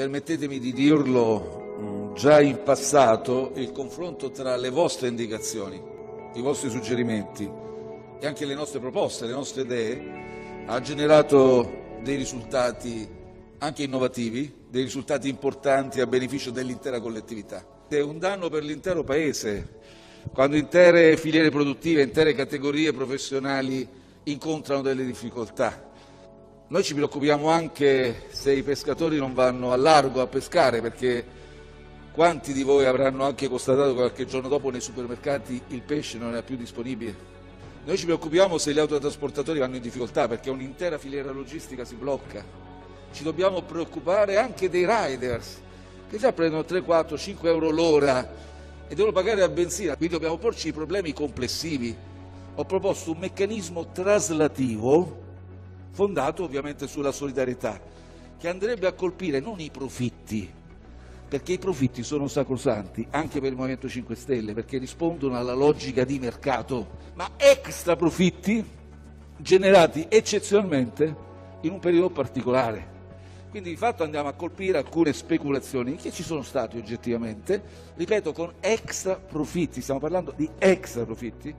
permettetemi di dirlo, già in passato il confronto tra le vostre indicazioni, i vostri suggerimenti e anche le nostre proposte, le nostre idee, ha generato dei risultati anche innovativi, dei risultati importanti a beneficio dell'intera collettività. È un danno per l'intero Paese quando intere filiere produttive, intere categorie professionali incontrano delle difficoltà. Noi ci preoccupiamo anche se i pescatori non vanno a largo a pescare, perché quanti di voi avranno anche constatato qualche giorno dopo nei supermercati il pesce non è più disponibile. Noi ci preoccupiamo se gli autotrasportatori vanno in difficoltà, perché un'intera filiera logistica si blocca. Ci dobbiamo preoccupare anche dei riders, che già prendono 3, 4, 5 euro l'ora e devono pagare la benzina. Quindi dobbiamo porci i problemi complessivi. Ho proposto un meccanismo traslativo fondato ovviamente sulla solidarietà, che andrebbe a colpire non i profitti, perché i profitti sono sacrosanti anche per il Movimento 5 Stelle, perché rispondono alla logica di mercato, ma extra profitti generati eccezionalmente in un periodo particolare. Quindi di fatto andiamo a colpire alcune speculazioni che ci sono state oggettivamente, ripeto, con extra profitti, stiamo parlando di extra profitti.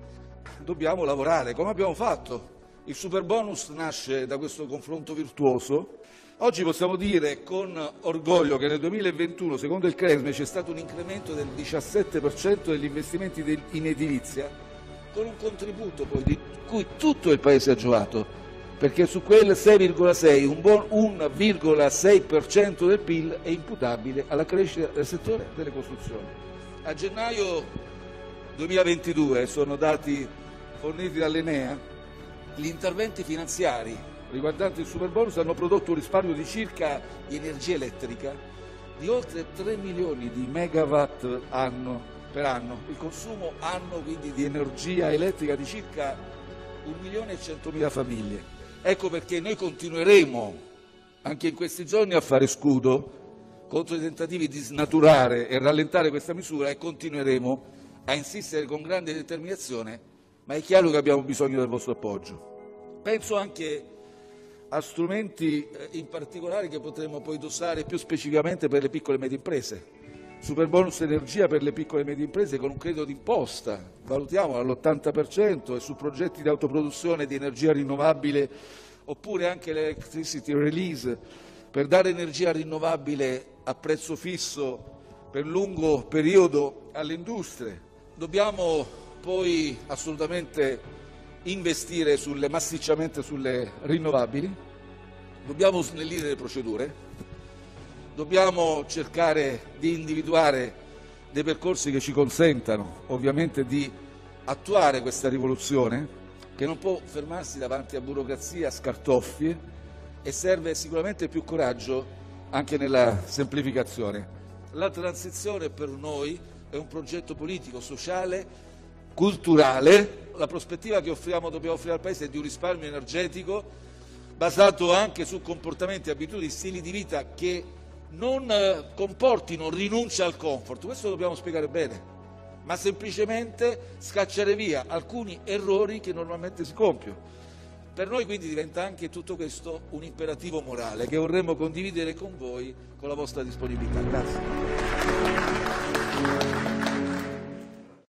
Dobbiamo lavorare come abbiamo fatto. Il Superbonus nasce da questo confronto virtuoso. Oggi possiamo dire con orgoglio che nel 2021, secondo il Cresme, c'è stato un incremento del 17% degli investimenti in edilizia, con un contributo poi di cui tutto il Paese ha giocato, perché su quel 6,6, un buon 1,6% del PIL è imputabile alla crescita del settore delle costruzioni. A gennaio 2022, sono dati forniti dall'Enea, gli interventi finanziari riguardanti il Superbonus hanno prodotto un risparmio di circa di energia elettrica di oltre 3 milioni di megawatt per anno, il consumo anno quindi di energia elettrica di circa 1.100.000 famiglie. Ecco perché noi continueremo anche in questi giorni a fare scudo contro i tentativi di snaturare e rallentare questa misura e continueremo a insistere con grande determinazione. Ma è chiaro che abbiamo bisogno del vostro appoggio. Penso anche a strumenti in particolare che potremmo poi dosare più specificamente per le piccole e medie imprese. Superbonus Energia per le piccole e medie imprese con un credito d'imposta, valutiamo all'80%, e su progetti di autoproduzione di energia rinnovabile, oppure anche l'electricity release per dare energia rinnovabile a prezzo fisso per lungo periodo alle industrie. Dobbiamo poi assolutamente investire massicciamente sulle rinnovabili, dobbiamo snellire le procedure, dobbiamo cercare di individuare dei percorsi che ci consentano ovviamente di attuare questa rivoluzione, che non può fermarsi davanti a burocrazia, a scartoffie, e serve sicuramente più coraggio anche nella semplificazione. La transizione per noi è un progetto politico, sociale, culturale. La prospettiva che dobbiamo offrire al Paese è di un risparmio energetico basato anche su comportamenti, abitudini, stili di vita che non comportino rinuncia al comfort. Questo lo dobbiamo spiegare bene, ma semplicemente scacciare via alcuni errori che normalmente si compiono. Per noi quindi diventa anche tutto questo un imperativo morale che vorremmo condividere con voi, con la vostra disponibilità. Grazie.